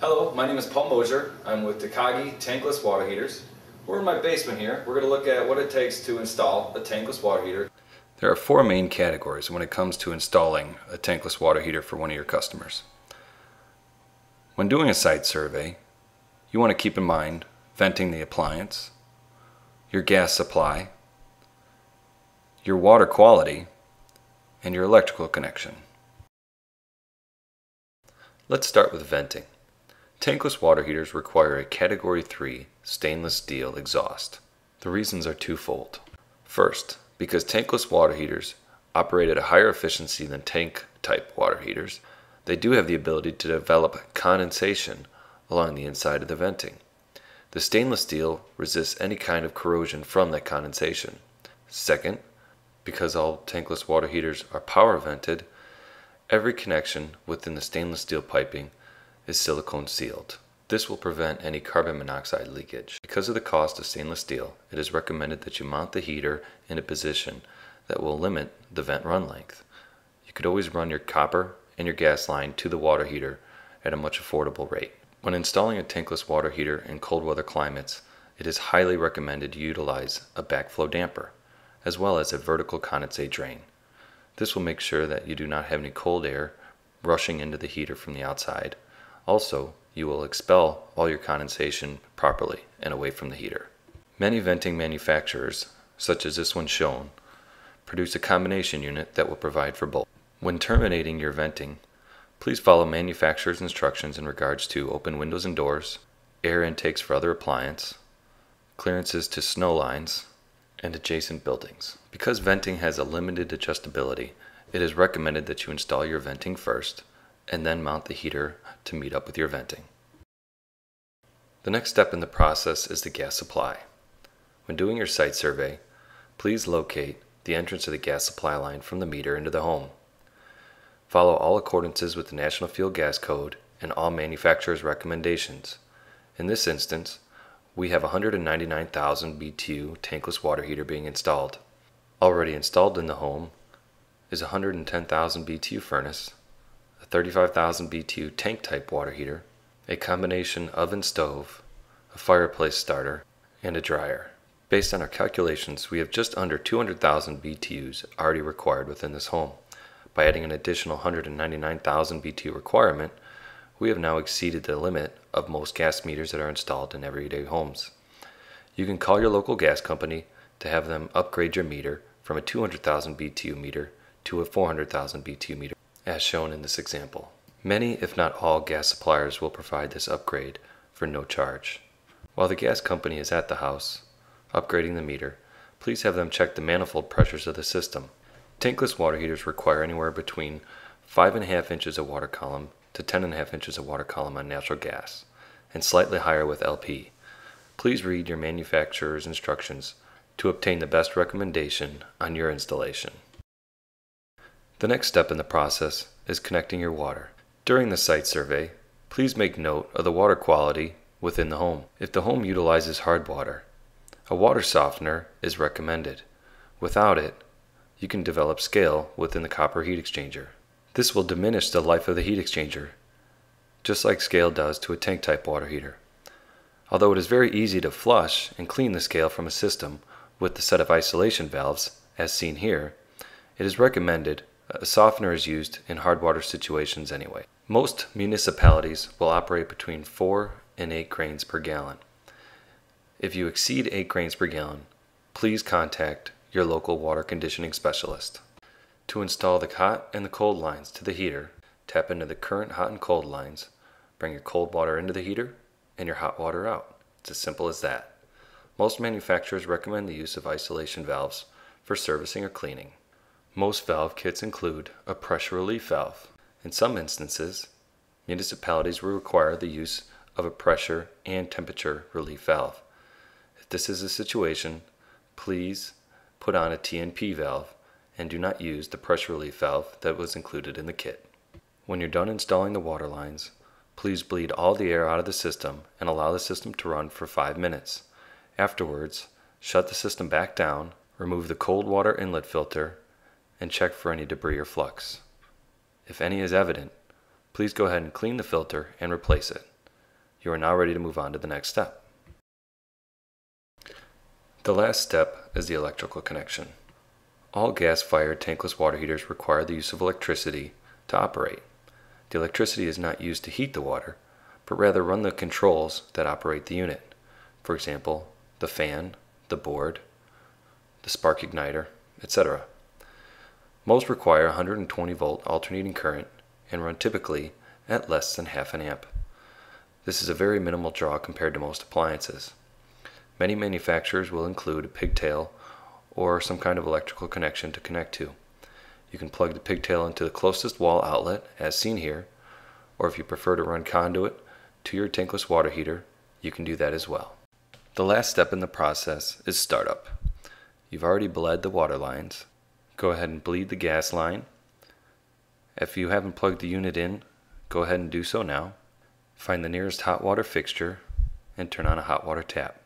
Hello, my name is Paul Mosher. I'm with Takagi Tankless Water Heaters. We're in my basement here. We're going to look at what it takes to install a tankless water heater. There are four main categories when it comes to installing a tankless water heater for one of your customers. When doing a site survey, you want to keep in mind venting the appliance, your gas supply, your water quality, and your electrical connection. Let's start with venting. Tankless water heaters require a Category 3 stainless steel exhaust. The reasons are twofold. First, because tankless water heaters operate at a higher efficiency than tank-type water heaters, they do have the ability to develop condensation along the inside of the venting. The stainless steel resists any kind of corrosion from that condensation. Second, because all tankless water heaters are power vented, every connection within the stainless steel piping is silicone sealed. This will prevent any carbon monoxide leakage. Because of the cost of stainless steel, it is recommended that you mount the heater in a position that will limit the vent run length. You could always run your copper and your gas line to the water heater at a much affordable rate. When installing a tankless water heater in cold weather climates, it is highly recommended you utilize a backflow damper as well as a vertical condensate drain. This will make sure that you do not have any cold air rushing into the heater from the outside. Also, you will expel all your condensation properly and away from the heater. Many venting manufacturers, such as this one shown, produce a combination unit that will provide for both. When terminating your venting, please follow manufacturer's instructions in regards to open windows and doors, air intakes for other appliance, clearances to snow lines, and adjacent buildings. Because venting has a limited adjustability, it is recommended that you install your venting first and then mount the heater to meet up with your venting. The next step in the process is the gas supply. When doing your site survey, please locate the entrance of the gas supply line from the meter into the home. Follow all accordances with the National Fuel Gas Code and all manufacturers' recommendations. In this instance, we have 199,000 BTU tankless water heater being installed. Already installed in the home is a 110,000 BTU furnace, a 35,000 BTU tank-type water heater, a combination oven stove, a fireplace starter, and a dryer. Based on our calculations, we have just under 200,000 BTUs already required within this home. By adding an additional 199,000 BTU requirement, we have now exceeded the limit of most gas meters that are installed in everyday homes. You can call your local gas company to have them upgrade your meter from a 200,000 BTU meter to a 400,000 BTU meter, as shown in this example. Many, if not all, gas suppliers will provide this upgrade for no charge. While the gas company is at the house upgrading the meter, please have them check the manifold pressures of the system. Tankless water heaters require anywhere between 5.5 inches of water column to 10.5 inches of water column on natural gas, and slightly higher with LP. Please read your manufacturer's instructions to obtain the best recommendation on your installation. The next step in the process is connecting your water. During the site survey, please make note of the water quality within the home. If the home utilizes hard water, a water softener is recommended. Without it, you can develop scale within the copper heat exchanger. This will diminish the life of the heat exchanger, just like scale does to a tank-type water heater. Although it is very easy to flush and clean the scale from a system with the set of isolation valves, as seen here, it is recommended a softener is used in hard water situations anyway. Most municipalities will operate between 4 and 8 grains per gallon. If you exceed 8 grains per gallon, please contact your local water conditioning specialist. To install the hot and the cold lines to the heater, tap into the current hot and cold lines, bring your cold water into the heater and your hot water out. It's as simple as that. Most manufacturers recommend the use of isolation valves for servicing or cleaning. Most valve kits include a pressure relief valve. In some instances, municipalities will require the use of a pressure and temperature relief valve. If this is the situation, please put on a TNP valve and do not use the pressure relief valve that was included in the kit. When you're done installing the water lines, please bleed all the air out of the system and allow the system to run for 5 minutes. Afterwards, shut the system back down, remove the cold water inlet filter, and check for any debris or flux. If any is evident, please go ahead and clean the filter and replace it. You are now ready to move on to the next step. The last step is the electrical connection. All gas-fired tankless water heaters require the use of electricity to operate. The electricity is not used to heat the water, but rather run the controls that operate the unit. For example, the fan, the board, the spark igniter, etc. Most require 120 volt alternating current and run typically at less than half an amp. This is a very minimal draw compared to most appliances. Many manufacturers will include a pigtail or some kind of electrical connection to connect to. You can plug the pigtail into the closest wall outlet, as seen here, or if you prefer to run conduit to your tankless water heater, you can do that as well. The last step in the process is startup. You've already bled the water lines. Go ahead and bleed the gas line. If you haven't plugged the unit in, go ahead and do so now. Find the nearest hot water fixture and turn on a hot water tap.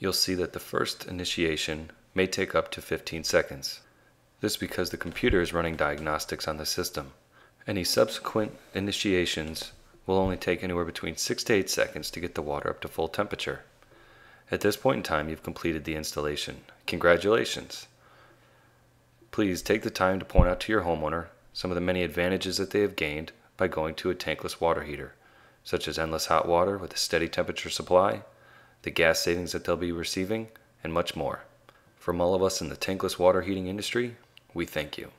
You'll see that the first initiation may take up to 15 seconds. This is because the computer is running diagnostics on the system. Any subsequent initiations will only take anywhere between 6 to 8 seconds to get the water up to full temperature. At this point in time, you've completed the installation. Congratulations! Please take the time to point out to your homeowner some of the many advantages that they have gained by going to a tankless water heater, such as endless hot water with a steady temperature supply, the gas savings that they'll be receiving, and much more. From all of us in the tankless water heating industry, we thank you.